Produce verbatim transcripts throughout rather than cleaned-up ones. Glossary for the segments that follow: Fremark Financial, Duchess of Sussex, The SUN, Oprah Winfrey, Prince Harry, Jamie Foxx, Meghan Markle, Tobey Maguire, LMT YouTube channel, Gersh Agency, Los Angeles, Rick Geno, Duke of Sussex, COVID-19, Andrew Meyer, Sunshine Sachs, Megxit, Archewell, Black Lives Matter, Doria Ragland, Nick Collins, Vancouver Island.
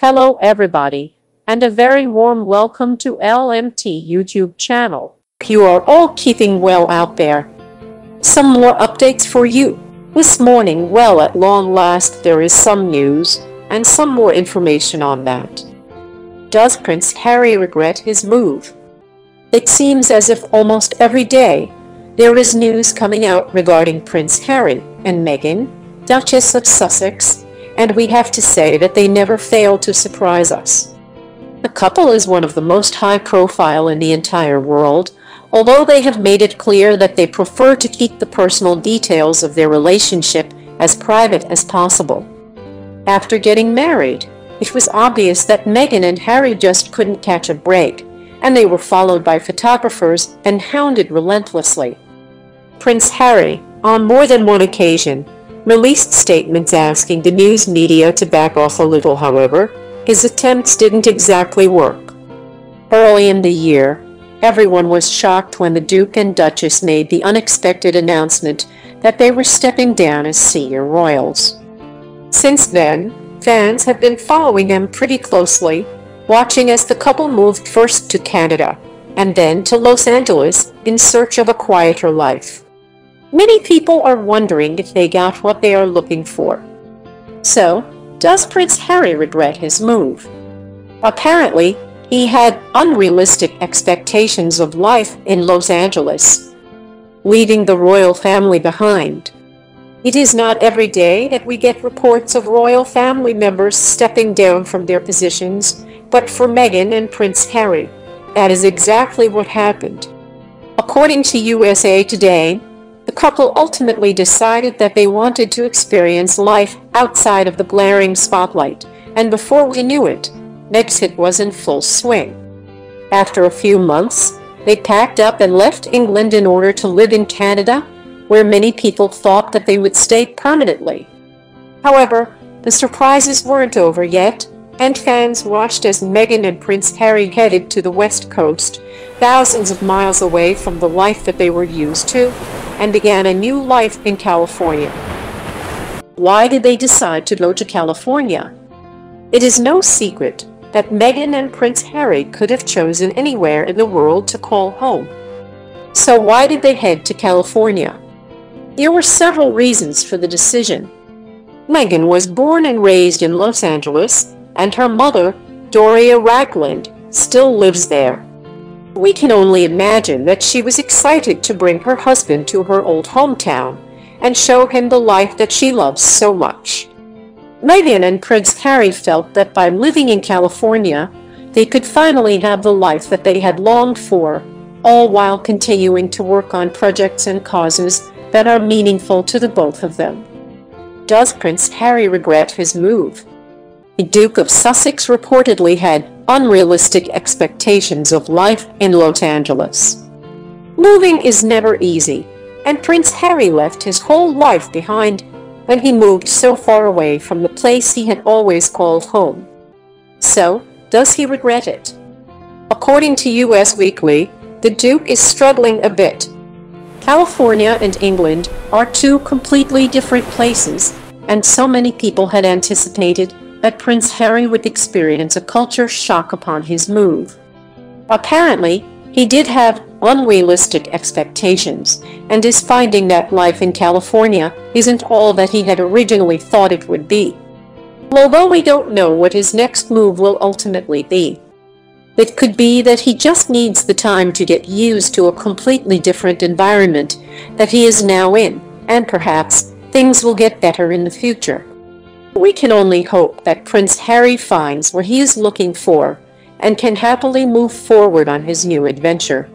Hello everybody, and a very warm welcome to L M T YouTube channel. You are all keeping well out there. Some more updates for you. This morning, well at long last, there is some news, and some more information on that. Does Prince Harry regret his move? It seems as if almost every day, there is news coming out regarding Prince Harry and Meghan, Duchess of Sussex, and we have to say that they never fail to surprise us. The couple is one of the most high profile in the entire world, although they have made it clear that they prefer to keep the personal details of their relationship as private as possible. After getting married, it was obvious that Meghan and Harry just couldn't catch a break, and they were followed by photographers and hounded relentlessly. Prince Harry, on more than one occasion, released statements asking the news media to back off a little. However, his attempts didn't exactly work. Early in the year, everyone was shocked when the Duke and Duchess made the unexpected announcement that they were stepping down as senior royals. Since then, fans have been following them pretty closely, watching as the couple moved first to Canada and then to Los Angeles in search of a quieter life. Many people are wondering if they got what they are looking for. So, does Prince Harry regret his move? Apparently, he had unrealistic expectations of life in Los Angeles, leaving the royal family behind. It is not every day that we get reports of royal family members stepping down from their positions, but for Meghan and Prince Harry, that is exactly what happened. According to U S A Today, the couple ultimately decided that they wanted to experience life outside of the blaring spotlight, and before we knew it, Megxit was in full swing. After a few months, they packed up and left England in order to live in Canada, where many people thought that they would stay permanently. However, the surprises weren't over yet, and fans watched as Meghan and Prince Harry headed to the West Coast, thousands of miles away from the life that they were used to, and began a new life in California. Why did they decide to go to California? It is no secret that Meghan and Prince Harry could have chosen anywhere in the world to call home. So why did they head to California? There were several reasons for the decision. Meghan was born and raised in Los Angeles, and her mother, Doria Ragland, still lives there. We can only imagine that she was excited to bring her husband to her old hometown and show him the life that she loves so much. Meghan and Prince Harry felt that by living in California, they could finally have the life that they had longed for, all while continuing to work on projects and causes that are meaningful to the both of them. Does Prince Harry regret his move? The Duke of Sussex reportedly had unrealistic expectations of life in Los Angeles. Moving is never easy, and Prince Harry left his whole life behind when he moved so far away from the place he had always called home. So, does he regret it? According to U S Weekly, the Duke is struggling a bit. California and England are two completely different places, and so many people had anticipated that Prince Harry would experience a culture shock upon his move. Apparently, he did have unrealistic expectations and is finding that life in California isn't all that he had originally thought it would be. Although we don't know what his next move will ultimately be, it could be that he just needs the time to get used to a completely different environment that he is now in, and perhaps things will get better in the future. We can only hope that Prince Harry finds what he is looking for and can happily move forward on his new adventure.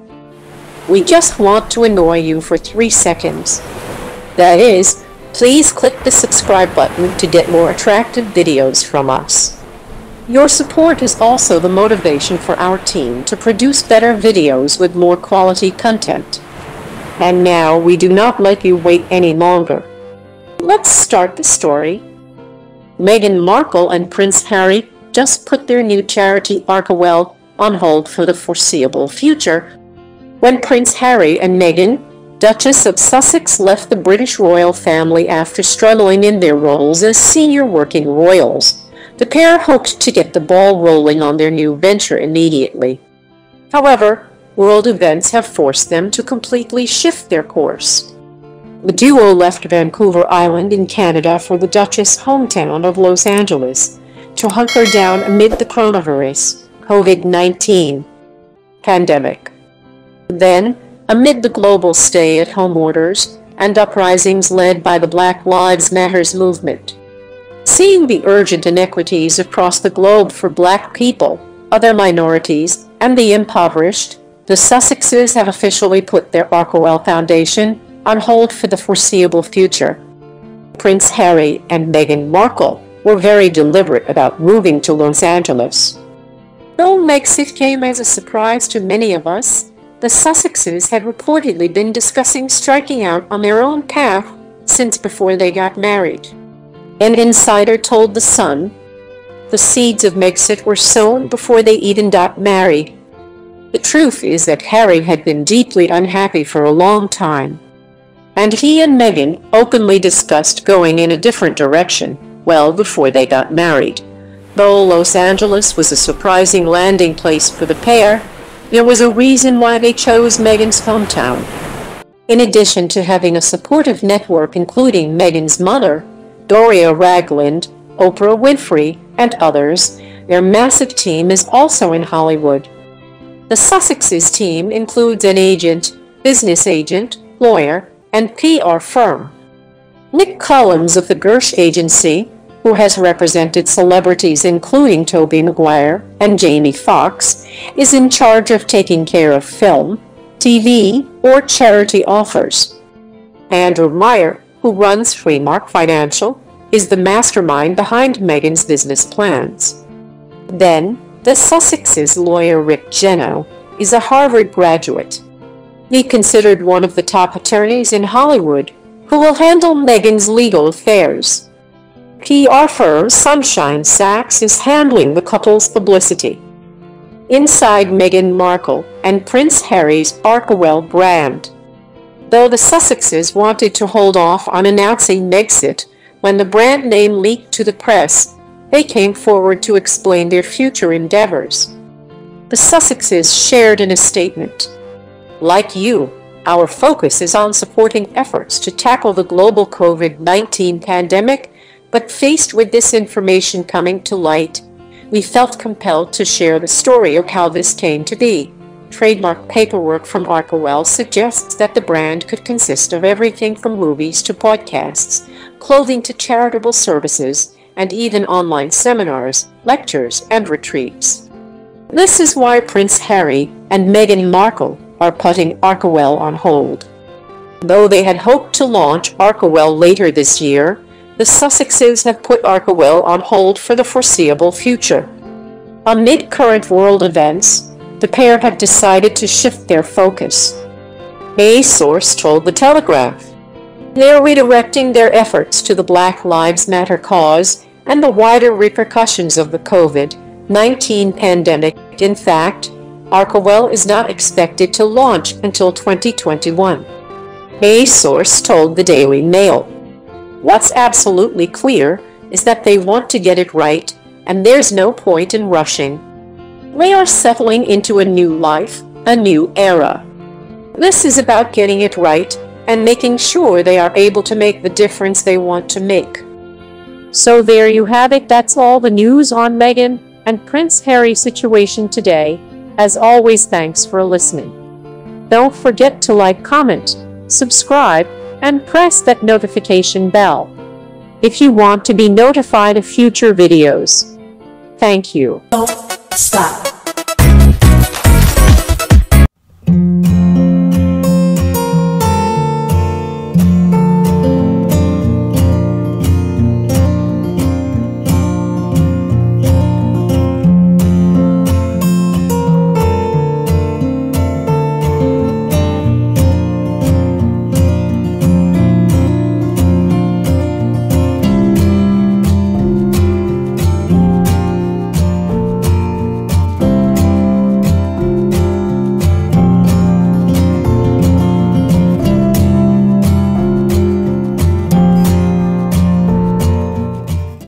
We just want to annoy you for three seconds. That is, please click the subscribe button to get more attractive videos from us. Your support is also the motivation for our team to produce better videos with more quality content. And now we do not let you wait any longer. Let's start the story. Meghan Markle and Prince Harry just put their new charity Archewell on hold for the foreseeable future when Prince Harry and Meghan, Duchess of Sussex, left the British royal family after struggling in their roles as senior working royals, The pair hoped to get the ball rolling on their new venture immediately. However, world events have forced them to completely shift their course. The duo left Vancouver Island in Canada for the Duchess' hometown of Los Angeles to hunker down amid the coronavirus, COVID nineteen, pandemic. Then, amid the global stay-at-home orders and uprisings led by the Black Lives Matter movement, seeing the urgent inequities across the globe for Black people, other minorities, and the impoverished, the Sussexes have officially put their Archewell Foundation on hold for the foreseeable future. Prince Harry and Meghan Markle were very deliberate about moving to Los Angeles. Though Megxit came as a surprise to many of us, the Sussexes had reportedly been discussing striking out on their own path since before they got married. An insider told The Sun, "The seeds of Megxit were sown before they even got married. The truth is that Harry had been deeply unhappy for a long time, and he and Meghan openly discussed going in a different direction well before they got married. Though Los Angeles was a surprising landing place for the pair, there was a reason why they chose Meghan's hometown." In addition to having a supportive network including Meghan's mother, Doria Ragland, Oprah Winfrey, and others, their massive team is also in Hollywood. The Sussexes' team includes an agent, business agent, lawyer, and P R firm. Nick Collins of the Gersh Agency, who has represented celebrities including Tobey Maguire and Jamie Foxx, is in charge of taking care of film, T V, or charity offers. Andrew Meyer, who runs Fremark Financial, is the mastermind behind Meghan's business plans. Then, the Sussexes' lawyer Rick Geno is a Harvard graduate. He considered one of the top attorneys in Hollywood who will handle Meghan's legal affairs. P R firm Sunshine Sachs is handling the couple's publicity. Inside Meghan Markle and Prince Harry's Archewell brand. Though the Sussexes wanted to hold off on announcing Megxit when the brand name leaked to the press, they came forward to explain their future endeavors. The Sussexes shared in a statement, "Like you, our focus is on supporting efforts to tackle the global COVID nineteen pandemic, but faced with this information coming to light, we felt compelled to share the story of how this came to be." Trademark paperwork from Archewell suggests that the brand could consist of everything from movies to podcasts, clothing to charitable services, and even online seminars, lectures, and retreats. This is why Prince Harry and Meghan Markle are putting Archewell on hold. Though they had hoped to launch Archewell later this year, the Sussexes have put Archewell on hold for the foreseeable future. Amid current world events, the pair have decided to shift their focus. A source told The Telegraph, "They're redirecting their efforts to the Black Lives Matter cause and the wider repercussions of the COVID nineteen pandemic. In fact, Archewell is not expected to launch until twenty twenty-one." A source told The Daily Mail, "What's absolutely clear is that they want to get it right, and there's no point in rushing. They are settling into a new life, a new era. This is about getting it right and making sure they are able to make the difference they want to make." So there you have it. That's all the news on Meghan and Prince Harry's situation today. As always, thanks for listening. Don't forget to like, comment, subscribe, and press that notification bell if you want to be notified of future videos. Thank you. Don't stop.